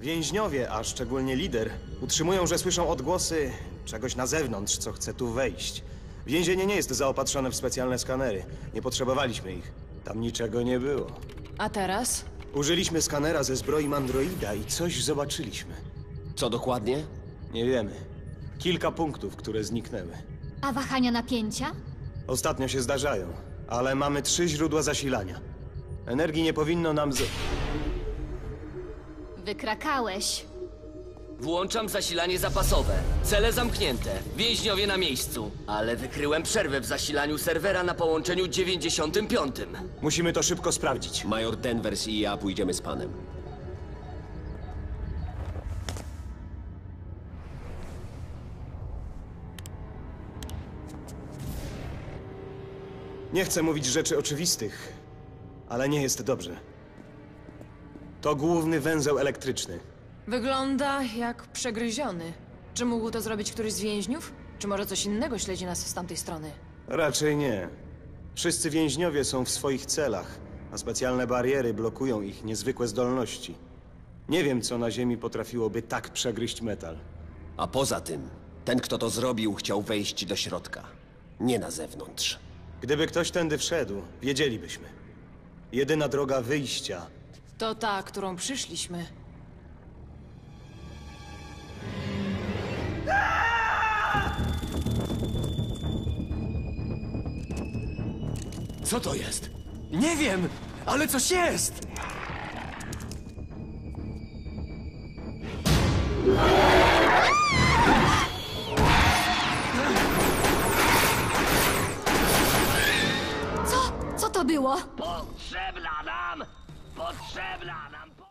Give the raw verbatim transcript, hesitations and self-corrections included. Więźniowie, a szczególnie lider, utrzymują, że słyszą odgłosy czegoś na zewnątrz, co chce tu wejść. Więzienie nie jest zaopatrzone w specjalne skanery. Nie potrzebowaliśmy ich. Tam niczego nie było. A teraz? Użyliśmy skanera ze zbroi Mandroida i coś zobaczyliśmy. Co dokładnie? Nie wiemy. Kilka punktów, które zniknęły. A wahania napięcia? Ostatnio się zdarzają, ale mamy trzy źródła zasilania. Energii nie powinno nam z... Wykrakałeś. Włączam zasilanie zapasowe. Cele zamknięte. Więźniowie na miejscu. Ale wykryłem przerwę w zasilaniu serwera na połączeniu dziewięćdziesiątym piątym. Musimy to szybko sprawdzić. Major Danvers i ja pójdziemy z panem. Nie chcę mówić rzeczy oczywistych, ale nie jest dobrze. To główny węzeł elektryczny. Wygląda jak przegryziony. Czy mógł to zrobić któryś z więźniów? Czy może coś innego śledzi nas z tamtej strony? Raczej nie. Wszyscy więźniowie są w swoich celach, a specjalne bariery blokują ich niezwykłe zdolności. Nie wiem, co na Ziemi potrafiłoby tak przegryźć metal. A poza tym, ten, kto to zrobił, chciał wejść do środka. Nie na zewnątrz. Gdyby ktoś tędy wszedł, wiedzielibyśmy. Jedyna droga wyjścia... To ta, którą przyszliśmy. Co to jest? Nie wiem, ale coś jest!